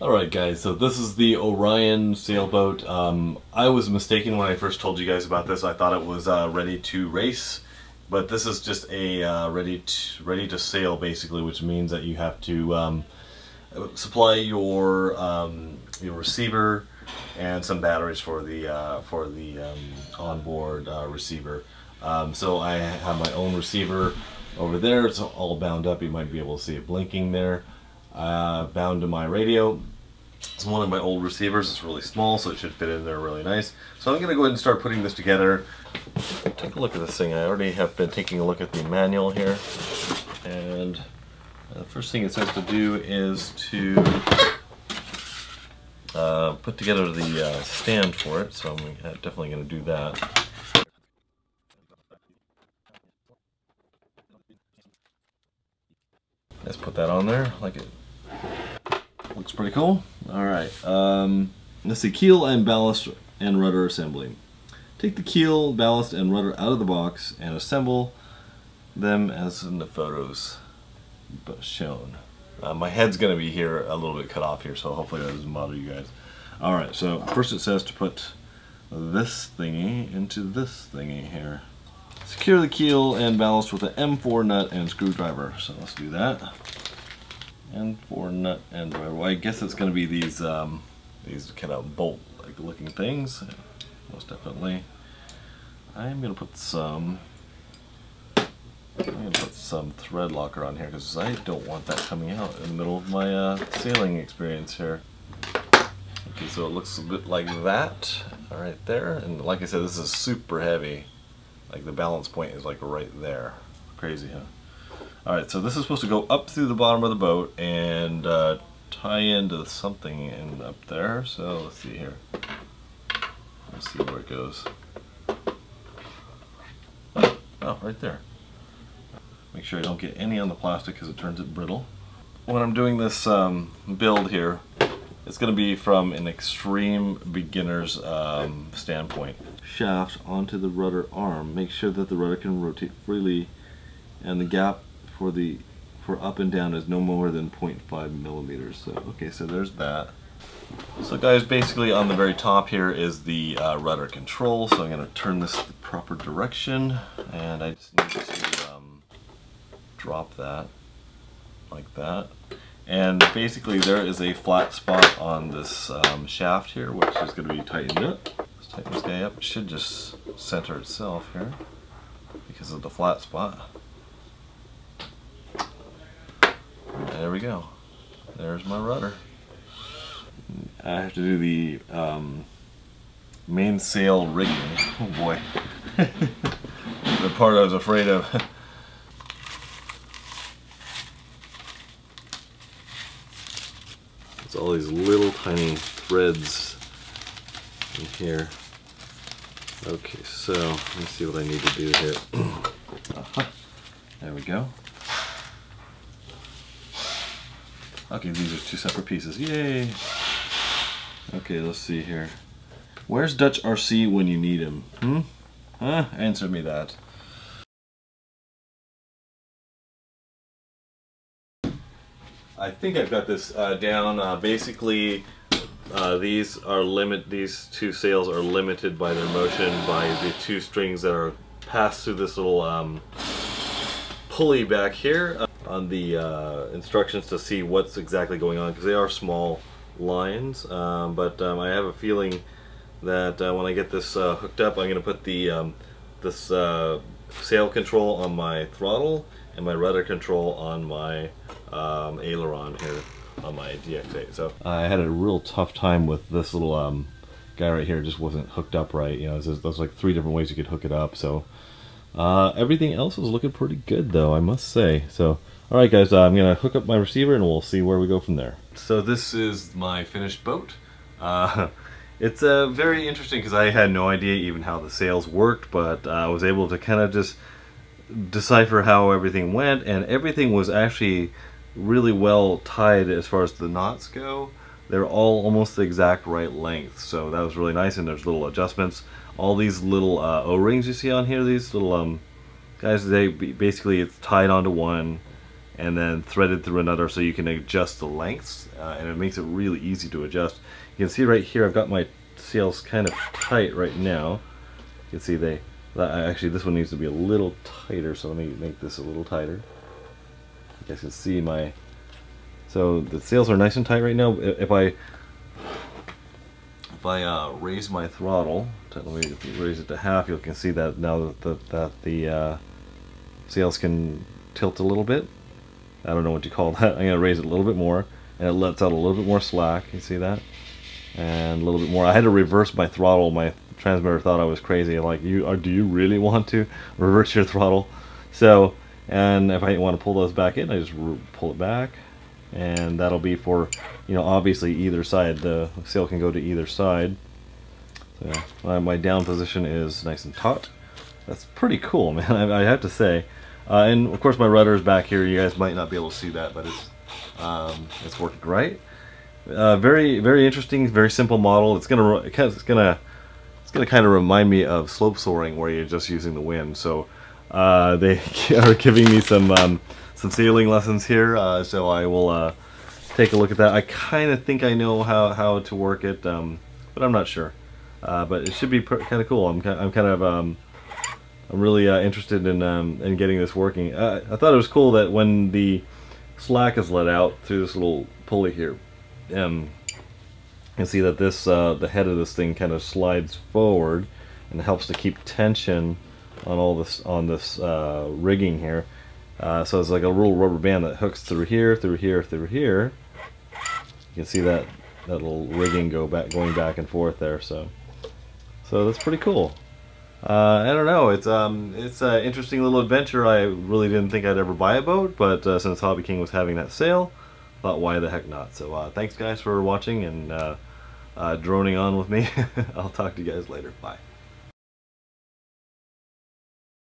Alright guys, so this is the Orion sailboat. I was mistaken when I first told you guys about this. I thought it was ready to race, but this is just a ready to sail basically, which means that you have to supply your receiver and some batteries for the onboard receiver. So I have my own receiver over there. It's all bound up. You might be able to see it blinking there. Bound to my radio. It's one of my old receivers. It's really small, so it should fit in there really nice. So I'm going to go ahead and start putting this together. Take a look at this thing. I already have been taking a look at the manual here, and the first thing it says to do is to put together the stand for it, so I'm definitely going to do that. Let's put that on there. Like, it looks pretty cool. Alright, let's see, keel and ballast and rudder assembly. Take the keel, ballast, and rudder out of the box and assemble them as in the photos shown. My head's going to be here a little bit cut off here, so hopefully that doesn't bother you guys. Alright, so first it says to put this thingy into this thingy here. Secure the keel and ballast with an M4 nut and screwdriver. So let's do that. M4 nut and driver. Well, I guess it's going to be these kind of bolt-like looking things. Most definitely. I'm going to put some. I'm going to put some thread locker on here because I don't want that coming out in the middle of my sailing experience here. Okay, so it looks a bit like that right there. And like I said, this is super heavy. Like the balance point is like right there. Crazy, huh? Alright, so this is supposed to go up through the bottom of the boat and tie into something in up there. So let's see here. Let's see where it goes. Oh, right there. Make sure I don't get any on the plastic because it turns it brittle. When I'm doing this build here, it's going to be from an extreme beginner's standpoint. Shaft onto the rudder arm. Make sure that the rudder can rotate freely, and the gap for up and down is no more than 0.5 millimeters. So okay, so there's that. So guys, basically on the very top here is the rudder control. So I'm going to turn this the proper direction, and I just need to drop that like that. And basically there is a flat spot on this shaft here, which is going to be tightened up. Let's tighten this guy up. It should just center itself here because of the flat spot. There we go. There's my rudder. I have to do the mainsail rigging. Oh boy. The part I was afraid of. It's all these little tiny threads in here. Okay, so let me see what I need to do here. There we go. Okay, these are two separate pieces. Yay! Okay, let's see here. Where's Dutch RC when you need him? Hmm? Huh? Answer me that. I think I've got this down. Basically, these two sails are limited by their motion by the two strings that are passed through this little pulley back here. On the instructions to see what's exactly going on, because they are small lines, but I have a feeling that when I get this hooked up, I'm going to put the this sail control on my throttle and my rudder control on my aileron here on my DX8. So I had a real tough time with this little guy right here. It just wasn't hooked up right. You know, there's like three different ways you could hook it up. So everything else is looking pretty good though, I must say. So alright guys, I'm gonna hook up my receiver and we'll see where we go from there. So this is my finished boat. It's very interesting because I had no idea even how the sails worked, but I was able to kind of just decipher how everything went, and everything was actually really well tied as far as the knots go. They're all almost the exact right length, so that was really nice. And there's little adjustments. All these little O-rings you see on here, these little guys, they basically, it's tied onto one and then threaded through another, so you can adjust the lengths, and it makes it really easy to adjust. You can see right here I've got my sails kind of tight right now. You can see they, actually this one needs to be a little tighter, so let me make this a little tighter. You guys can see my, so the sails are nice and tight right now. If I raise my throttle, let me raise it to half, you can see that now that the sails can tilt a little bit. I don't know what you call that. I'm going to raise it a little bit more, and it lets out a little bit more slack. You see that? And a little bit more. I had to reverse my throttle. My transmitter thought I was crazy. Like, do you really want to reverse your throttle? So, and if I want to pull those back in, I just pull it back. And that'll be for, you know, obviously either side. The sail can go to either side. So yeah, my down position is nice and taut. That's pretty cool, man, I have to say. And of course my rudder is back here. You guys might not be able to see that, but it's working great. Very, very interesting, very simple model. It's gonna kind of remind me of slope soaring, where you're just using the wind. So they are giving me some sailing lessons here. So I will take a look at that. I kind of think I know how to work it, but I'm not sure. But it should be kind of cool. I'm really interested in getting this working. I thought it was cool that when the slack is let out through this little pulley here, you can see that this the head of this thing kind of slides forward and helps to keep tension on this rigging here. So it's like a little rubber band that hooks through here, through here, through here. You can see that little rigging going back and forth there. So that's pretty cool. I don't know, it's an interesting little adventure. I really didn't think I'd ever buy a boat, but since Hobby King was having that sale, I thought, why the heck not? So thanks guys for watching and droning on with me. I'll talk to you guys later. Bye.